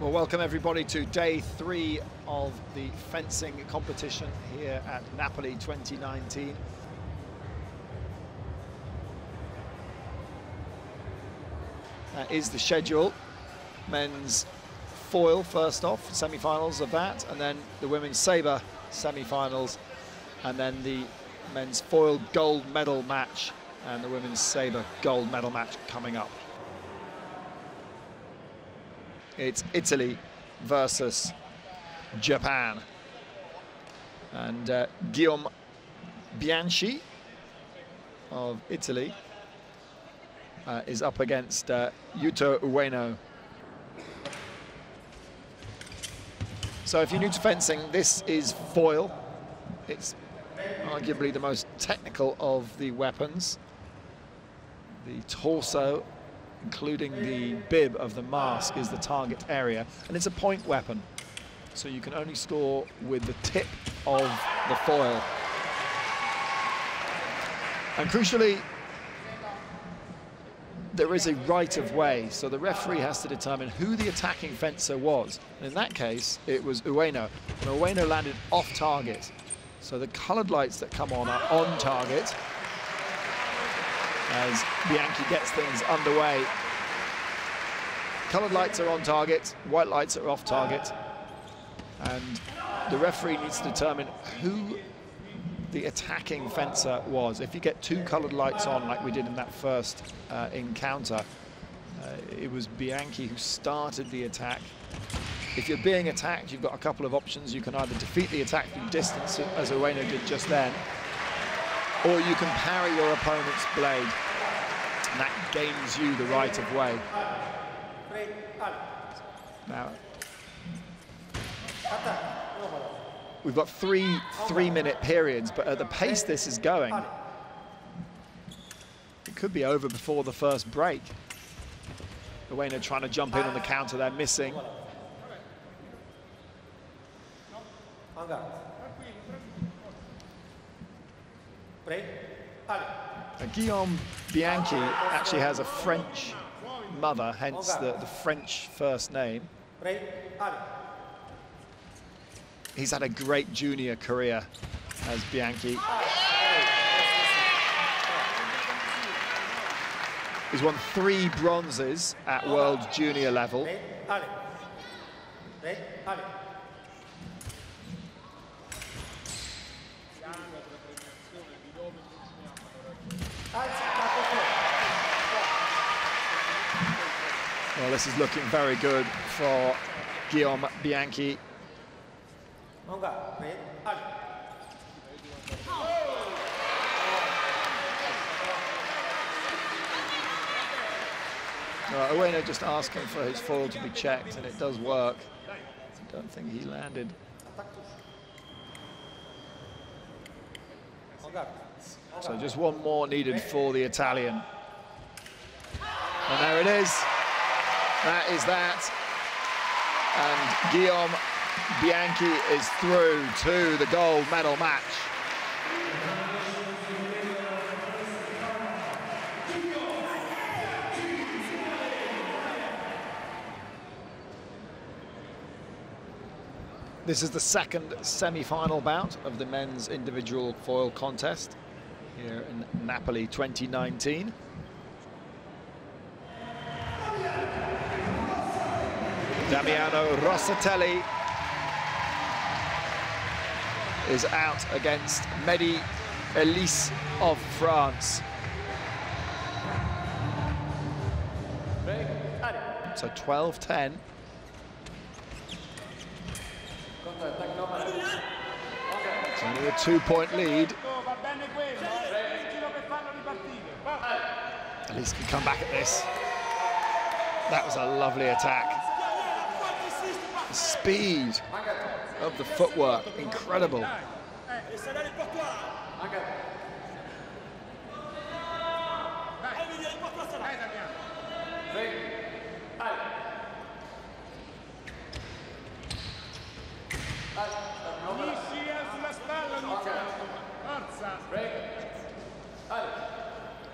Well, welcome everybody to day 3 of the fencing competition here at Napoli 2019. That is the schedule. Men's foil first off, semi-finals of that, and then the women's sabre semi-finals, and then the men's foil gold medal match and the women's sabre gold medal match coming up. It's Italy versus Japan. And Guillaume Bianchi of Italy is up against Yuto Ueno. So if you're new to fencing, this is foil. It's arguably the most technical of the weapons. The torso, including the bib of the mask, is the target area, and it's a point weapon, so you can only score with the tip of the foil. And crucially, there is a right of way, so the referee has to determine who the attacking fencer was, and in that case it was Ueno, and Ueno landed off target, so the coloured lights that come on are on target as Bianchi gets things underway. Coloured lights are on target, white lights are off target, and the referee needs to determine who the attacking fencer was. If you get 2 coloured lights on, like we did in that first encounter, it was Bianchi who started the attack. If you're being attacked, you've got a couple of options. You can either defeat the attack through distance, as Ueno did just then, or you can parry your opponent's blade, and that gains you the right of way. Now, we've got 3 three-minute periods, but at the pace this is going, it could be over before the first break. Ueno trying to jump in on the counter, they're missing. Guillaume Bianchi actually has a French mother, hence the French first name. He's had a great junior career as Bianchi. He's won 3 bronzes at world junior level. Well, this is looking very good for Guillaume Bianchi. Ueno just asking for his foil to be checked, and it does work. I don't think he landed. So just one more needed for the Italian. And there it is. That is that. And Guillaume Bianchi is through to the gold medal match. This is the second semi-final bout of the men's individual foil contest here in Napoli 2019. Damiano Rocatelli is out against Mehdi Elise of France. So 12-10. It's only a 2-point lead. Elise can come back at this. That was a lovely attack. The speed of the footwork, incredible.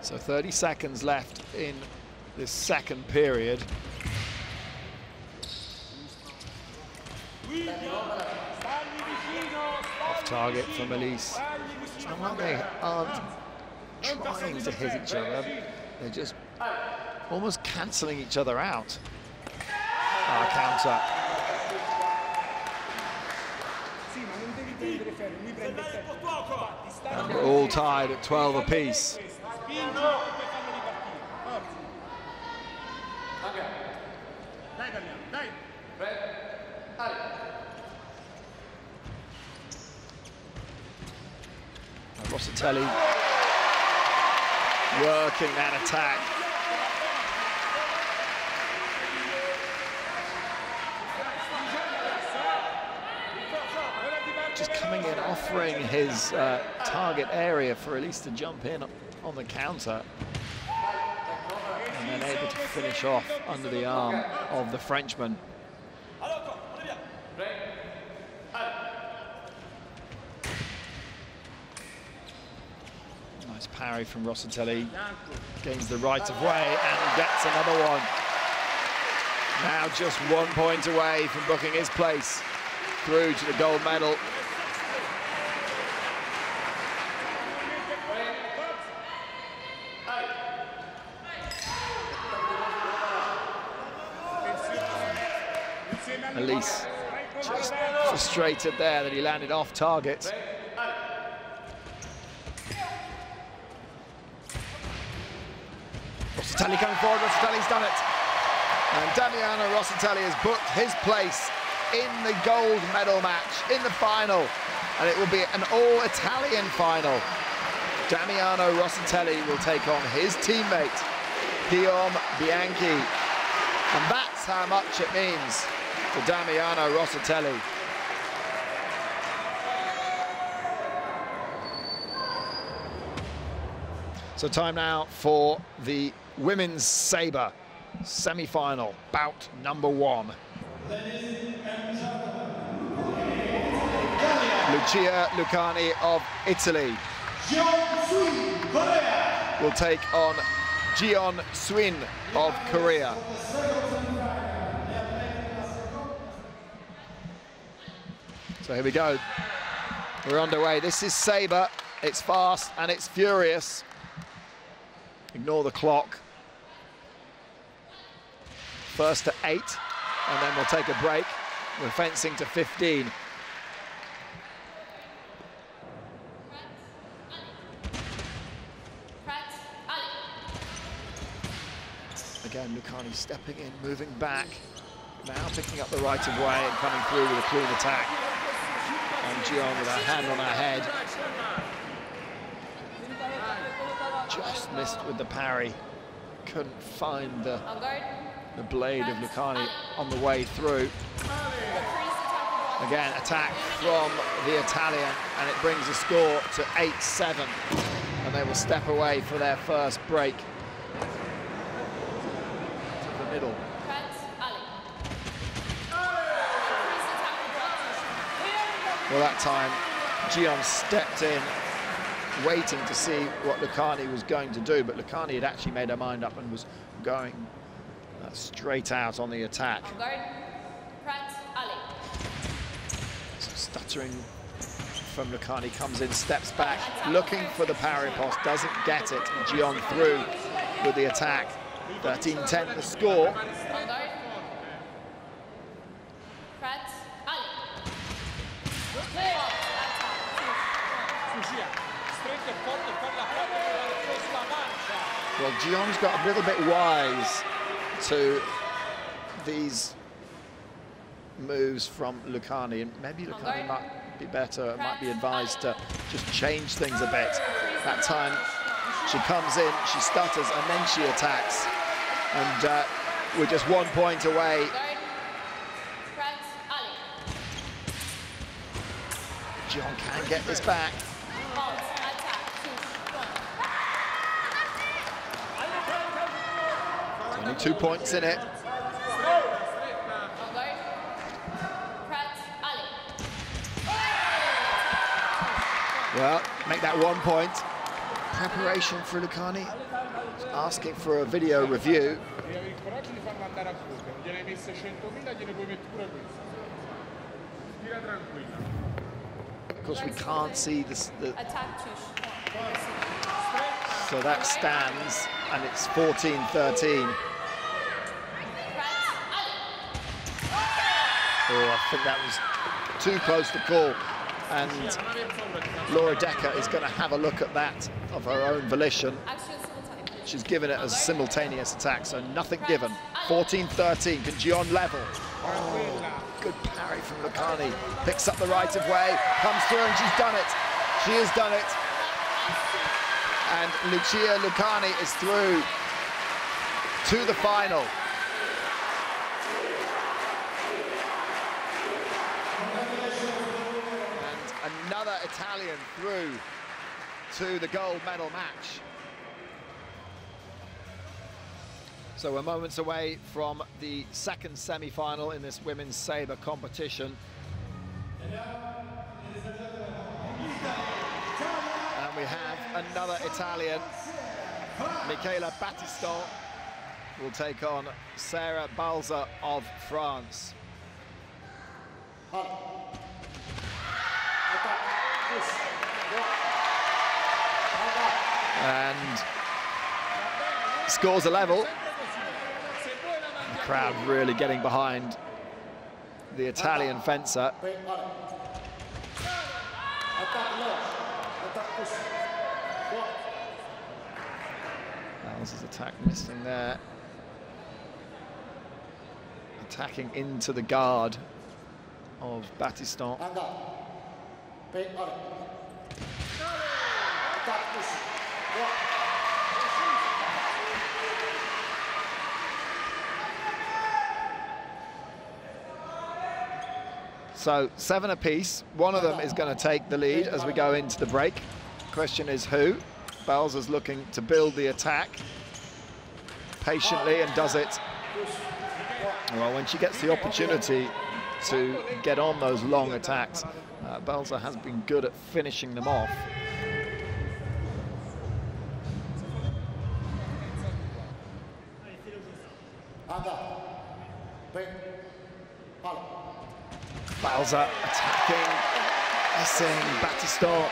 So 30 seconds left in this second period. Off target from Elise. And when they aren't trying to hit each other, they're just almost cancelling each other out. Ah, counter. And we're all tied at 12 apiece. Rocatelli working that attack. Just coming in, offering his target area for Elise to jump in on the counter. And then able to finish off under the arm of the Frenchman. Nice parry from Rocatelli. Gains the right of way and gets another one. Now just 1 point away from booking his place through to the gold medal. Elise just frustrated there that he landed off target. Rocatelli coming forward, Rocatelli's done it. And Damiano Rocatelli has booked his place in the gold medal match, in the final. And it will be an all-Italian final. Damiano Rocatelli will take on his teammate, Guillaume Bianchi. And that's how much it means to Damiano Rocatelli. So time now for the women's sabre semi-final, bout number one. Lucia Lucani of Italy will take on Jeon Suin of Korea. So here we go, we're underway. This is sabre, it's fast and it's furious. Ignore the clock. First to 8, and then we'll take a break. We're fencing to 15. Again, Lucani stepping in, moving back. Now picking up the right of way and coming through with a clean attack. And Jeon with her hand on her head. Just missed with the parry. Couldn't find the blade of Lucani on the way through. Again, attack from the Italian, and it brings the score to 8-7. And they will step away for their first break. To the middle. Well, that time, Jeon stepped in, waiting to see what Lucani was going to do, but Lucani had actually made her mind up and was going straight out on the attack. So stuttering from Lucani, comes in, steps back, looking for the parry riposte, doesn't get it. Jeon through with the attack. 13-10 the score. Well, Jeon's got a little bit wise to these moves from Lucani, and maybe Lucani might be better, might be advised to just change things a bit. That time she comes in, she stutters, and then she attacks. And we're just 1 point away. Jeon can get this back. Only 2 points in it. Well, make that 1 point. Preparation for Lucani. Asking for a video review. Because we can't see this, so that stands, and it's 14-13. Oh, I think that was too close to call, and Laura Decker is going to have a look at that of her own volition. She's given it as a simultaneous attack, so nothing given. 14-13, can Jeon level? Oh, good parry from Lucani. Picks up the right of way, comes through, and she's done it. She has done it. And Lucia Lucani is through to the final. And another Italian through to the gold medal match. So we're moments away from the second semi-final in this women's sabre competition. And we have another Italian, Michela Battiston, will take on Sarah Balzer of France. And scores a level. Crowd really getting behind the Italian fencer. Balzer's attack missing there. Attacking into the guard of Battiston. So 7 apiece, one of them is going to take the lead as we go into the break. Question is who? Balzer's looking to build the attack patiently and does it. Well, when she gets the opportunity to get on those long attacks, Balzer has been good at finishing them off. Balzer attacking, missing, Battiston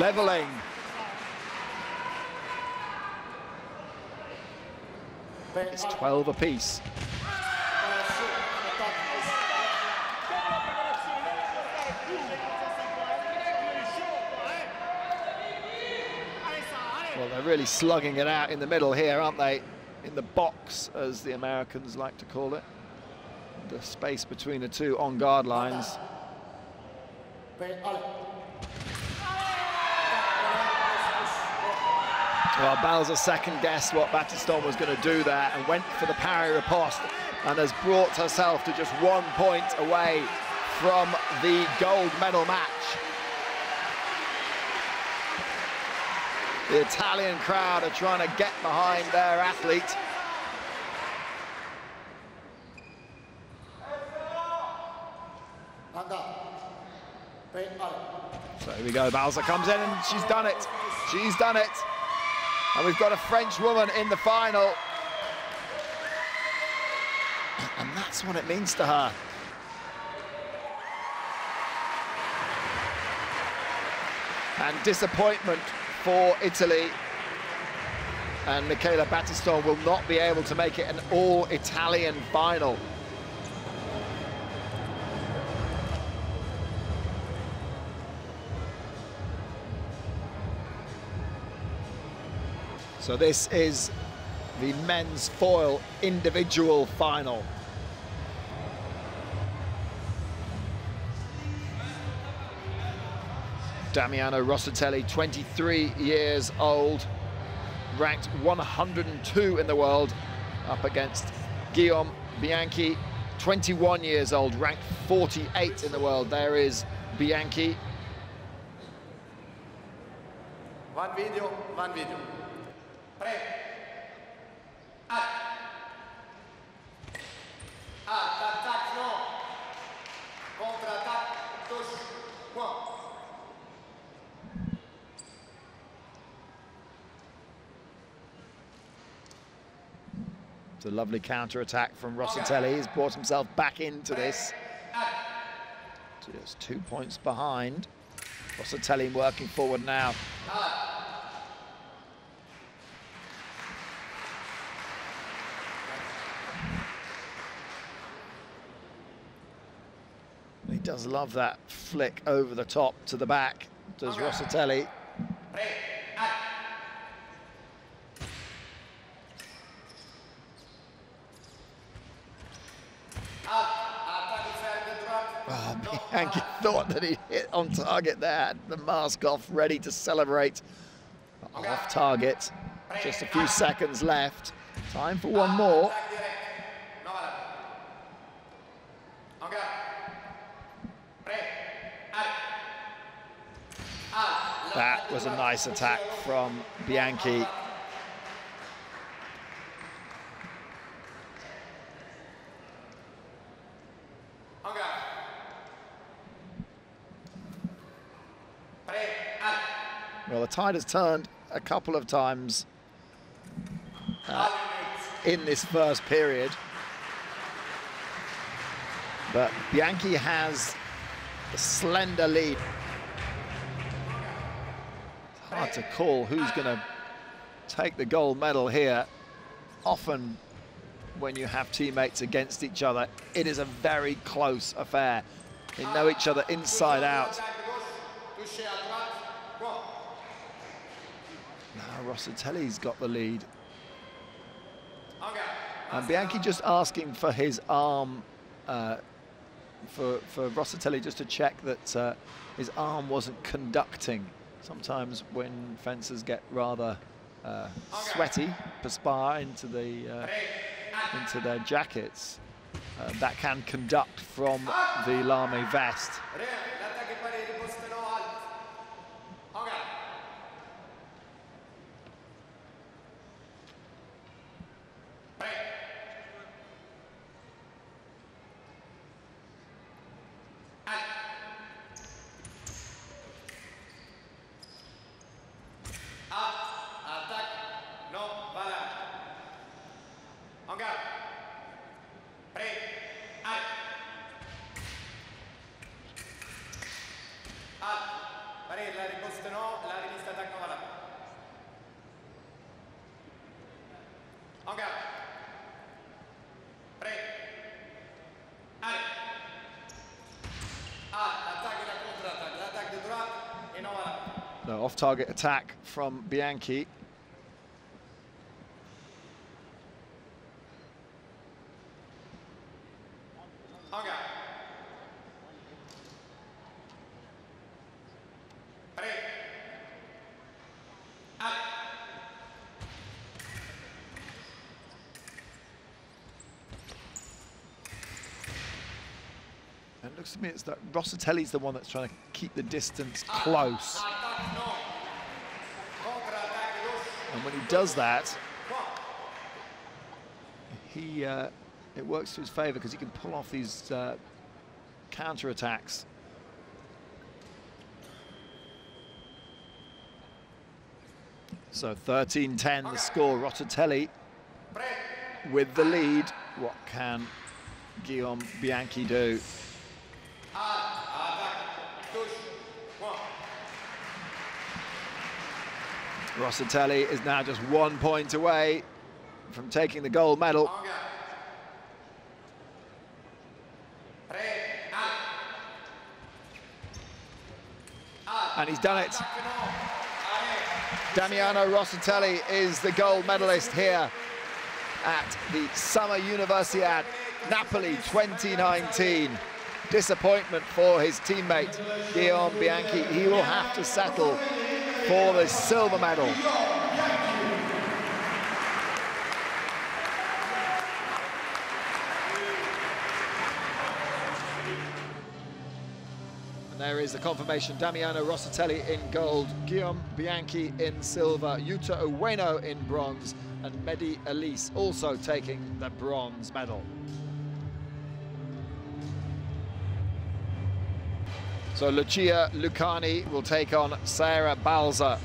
levelling. It's 12 apiece. Well, they're really slugging it out in the middle here, aren't they? In the box, as the Americans like to call it. The space between the two on-guard lines. Well, Balzer second-guessed what Battiston was going to do there and went for the parry riposte and has brought herself to just 1 point away from the gold medal match. The Italian crowd are trying to get behind their athlete. So here we go, Balzer comes in and she's done it. She's done it. And we've got a French woman in the final. And that's what it means to her. And disappointment for Italy. And Michela Battiston will not be able to make it an all-Italian final. So this is the men's foil individual final. Damiano Rocatelli, 23 years old, ranked 102 in the world, up against Guillaume Bianchi, 21 years old, ranked 48 in the world. There is Bianchi. One video. It's a lovely counter-attack from Rocatelli. He's brought himself back into this. Just 2 points behind. Rocatelli working forward now. He does love that flick over the top to the back, does Rocatelli. Oh, Bianchi thought that he hit on target there, the mask off, ready to celebrate. But off target, just a few seconds left. Time for one more. That was a nice attack from Bianchi. Well, the tide has turned a couple of times in this first period. But Bianchi has a slender lead. Hard to call who's going to take the gold medal here. Often when you have teammates against each other, it is a very close affair. They know each other inside out. Now Rocatelli's got the lead. And Bianchi just asking for his arm, for Rocatelli just to check that his arm wasn't conducting. Sometimes when fencers get rather sweaty, perspire into their jackets, that can conduct from the lame vest. No off-target attack from Bianchi. And it looks to me it's that Rocatelli's the one that's trying to keep the distance close. And when he does that, he it works to his favour because he can pull off these counter-attacks. So 13-10 the score. Rocatelli with the lead. What can Guillaume Bianchi do? Rocatelli is now just 1 point away from taking the gold medal. And he's done it. Damiano Rocatelli is the gold medalist here at the Summer Universiade Napoli 2019. Disappointment for his teammate, Guillaume Bianchi. He will have to settle for the silver medal. And there is the confirmation. Damiano Rocatelli in gold, Guillaume Bianchi in silver, Yuto Ueno in bronze, and Mehdi Elise also taking the bronze medal. So Lucia Lucani will take on Sarah Balzer.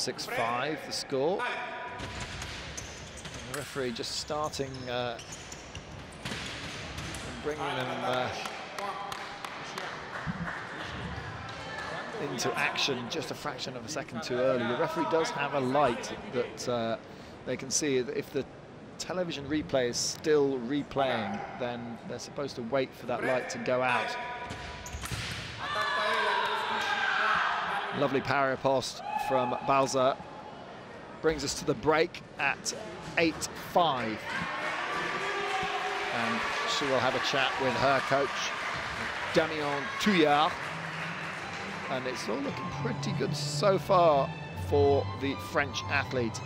6-5 the score. And the referee just starting and bringing them into action just a fraction of a second too early. The referee does have a light that they can see. If the television replay is still replaying, then they're supposed to wait for that light to go out. Lovely power riposte from Balzer. Brings us to the break at 8-5. And she will have a chat with her coach, Damien Touillard. And it's all looking pretty good so far for the French athlete.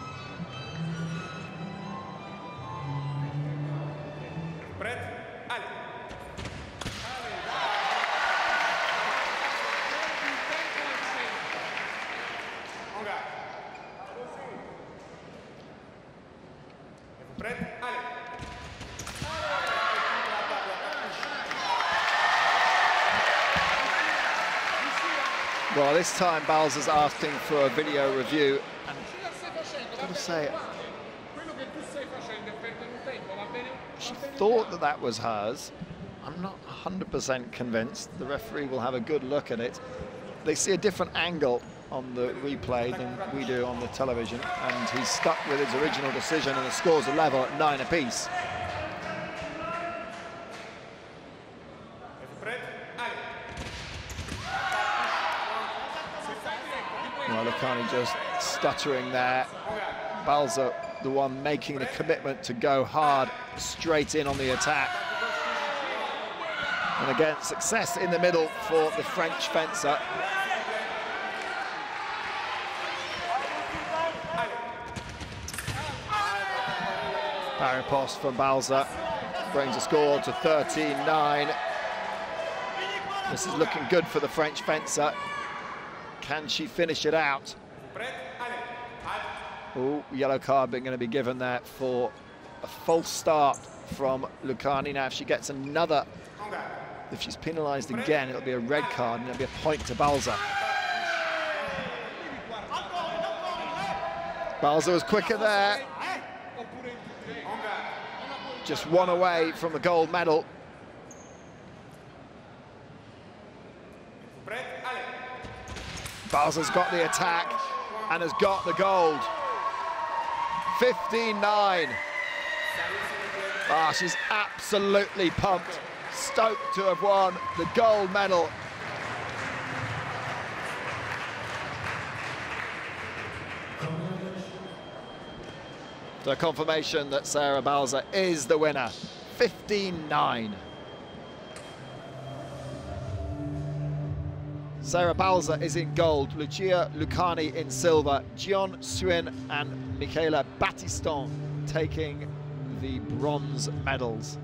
Well, this time Balzer's asking for a video review, and I've got to say, she thought that that was hers. I'm not 100% convinced. The referee will have a good look at it. They see a different angle on the replay than we do on the television, and he's stuck with his original decision, and the scores are level at 9 apiece. Lucani just stuttering there. Balzer, the one making the commitment to go hard, straight in on the attack. And again, success in the middle for the French fencer. Power riposte from Balzer brings the score to 13-9. This is looking good for the French fencer. Can she finish it out? Oh, yellow card being going to be given there for a false start from Lucani. Now, if she gets another, if she's penalised again, it'll be a red card and it'll be a point to Balzer. Balzer was quicker there. Just one away from the gold medal. Balzer's got the attack and has got the gold. 15-9. Ah, she's absolutely pumped. Stoked to have won the gold medal. The confirmation that Sarah Balzer is the winner. 15-9. Sarah Balzer is in gold, Lucia Lucani in silver, Jeon Suin and Michela Battiston taking the bronze medals.